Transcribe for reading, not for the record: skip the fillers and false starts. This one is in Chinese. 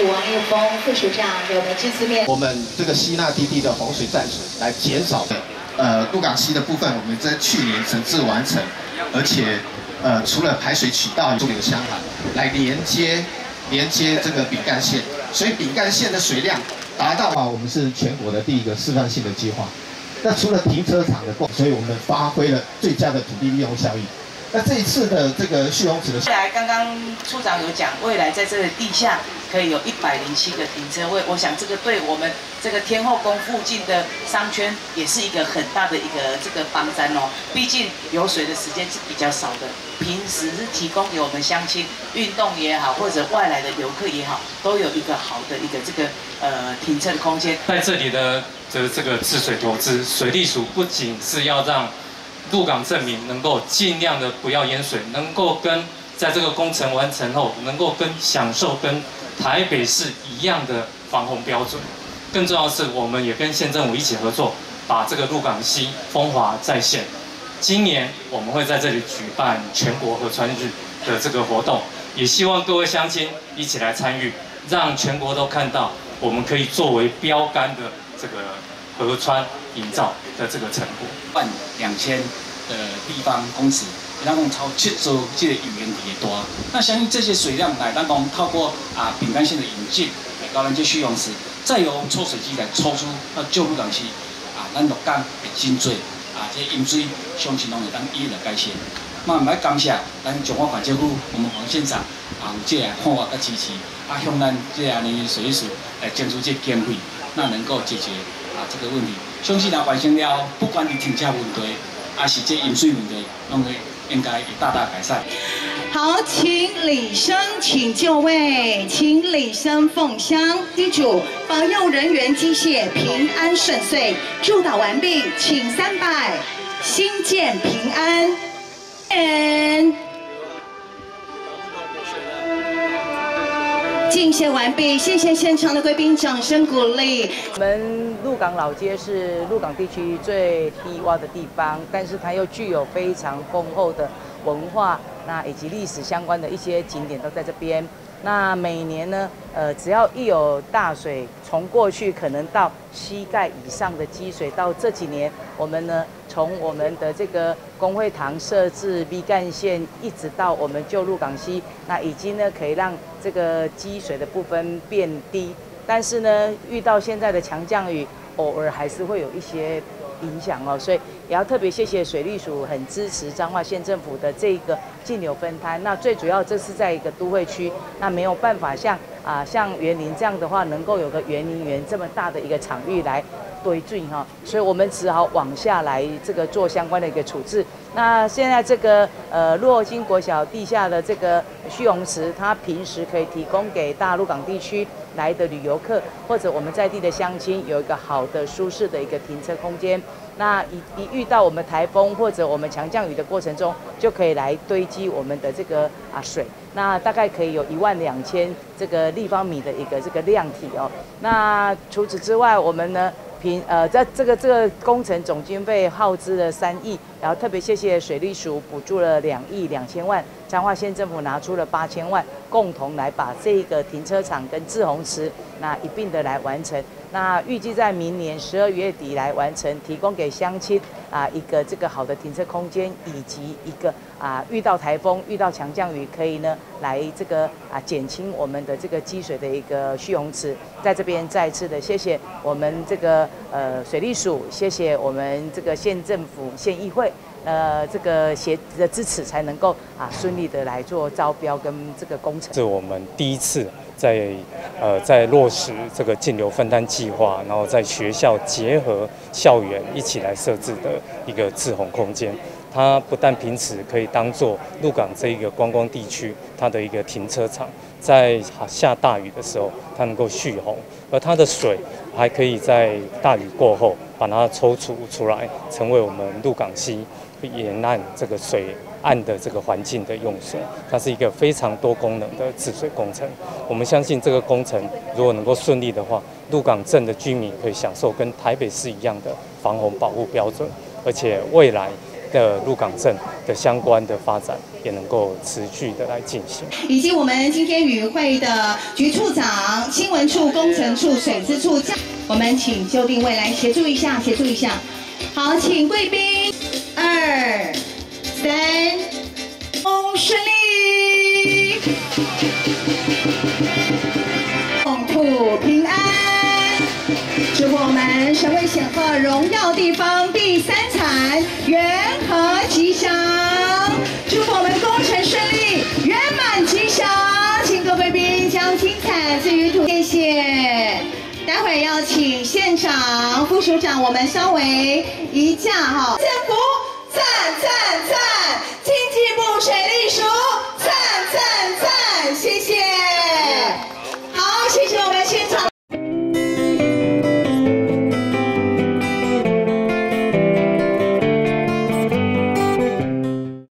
署王叶峰副署长给我们这次面。我们这个吸纳低地的洪水淡水来减少鹿港溪的部分，我们在去年整治完成，而且除了排水渠道、中流箱涵来连接这个饼干线，所以饼干线的水量达到我们是全国的第一个示范性的计划。那除了停车场的，所以我们发挥了最佳的土地利用效益。 那这一次的这个蓄洪池的，未来刚刚处长有讲，未来在这个地下可以有107个停车位，我想这个对我们这个天后宫附近的商圈也是一个很大的一个这个帮助哦。毕竟有水的时间是比较少的，平时是提供给我们乡亲运动也好，或者外来的游客也好，都有一个好的一个这个停车的空间。在这里的这个治水投资，水利署不仅是要让 鹿港镇民能够尽量的不要淹水，能够跟在这个工程完成后，能够跟享受跟台北市一样的防洪标准。更重要的是，我们也跟县政府一起合作，把这个鹿港溪风华再现。今年我们会在这里举办全国河川日的这个活动，也希望各位乡亲一起来参与，让全国都看到我们可以作为标杆的这个河川营造的这个成果。 12000的地方公尺，咱讲超7周这个雨源地的多，那相信这些水量来，咱讲透过饼干线的引进，来到咱这蓄洪池，再由抽水机来抽出到旧鹿港溪，咱鹿港的真多，这些、個、饮水相信拢会当一一来改善。嘛，唔要感谢咱彰化管政府，我们黄县长有这看法甲支持，向咱这安尼水利署来争取这经费，那能够解决这个问题。 相信若完成了，不管是停车问题，还是这饮水问题，拢会应该会大大改善。好，请李生请就位，请李生奉香地主保佑人员机械平安顺遂。祝祷完毕，请300新建平安。敬谢完毕，谢谢现场的贵宾，掌声鼓励。我们鹿港老街是鹿港地区最低洼的地方，但是它又具有非常丰厚的文化，那以及历史相关的一些景点都在这边。那每年呢，只要一有大水，从过去可能到膝盖以上的积水，到这几年我们呢，从我们的这个公会堂设置 B 干线，一直到我们旧鹿港溪，那已经呢可以让 这个积水的部分变低，但是呢，遇到现在的强降雨，偶尔还是会有一些影响哦，所以也要特别谢谢水利署，很支持彰化县政府的这个径流分摊。那最主要这是在一个都会区，那没有办法像园林这样的话，能够有个园林园这么大的一个场域来堆浚哈，所以我们只好往下来这个做相关的一个处置。 那现在这个洛金国小地下的这个蓄洪池，它平时可以提供给大鹿港地区来的旅游客，或者我们在地的乡亲有一个好的、舒适的一个停车空间。那一遇到我们台风或者我们强降雨的过程中，就可以来堆积我们的这个水。那大概可以有12000这个立方米的一个这个量体哦。那除此之外，我们呢？ 在这个工程总经费耗资了3亿，然后特别谢谢水利署补助了2亿2000万，彰化县政府拿出了8000万，共同来把这个停车场跟治洪池那一并的来完成。那预计在明年12月底来完成，提供给乡亲一个这个好的停车空间，以及一个遇到台风、遇到强降雨可以呢来这个减轻我们的这个积水的一个蓄洪池。在这边再次的谢谢我们这个水利署，谢谢我们这个县政府、县议会。 这个协的支持才能够顺利的来做招标跟这个工程。是我们第一次在落实这个径流分摊计划，然后在学校结合校园一起来设置的一个治洪空间。它不但平时可以当做鹿港这一个观光地区它的一个停车场，在下大雨的时候它能够蓄洪，而它的水还可以在大雨过后把它抽出出来，成为我们鹿港溪 沿岸这个水岸的这个环境的用水，它是一个非常多功能的治水工程。我们相信这个工程如果能够顺利的话，鹿港镇的居民可以享受跟台北市一样的防洪保护标准，而且未来的鹿港镇的相关的发展也能够持续的来进行。以及我们今天与会的局处长、新闻处、工程处、水资处，我们请就定位来协助一下，协助一下。好，请贵宾，2、3，恭顺利，共度平安，祝我们神威显赫荣耀地方第三产圆和吉祥，祝我们工程顺利，圆满吉祥。请各贵宾将金彩置于土，谢谢。 待会要请县长、副署长，我们稍微一架哈，政府赞赞赞。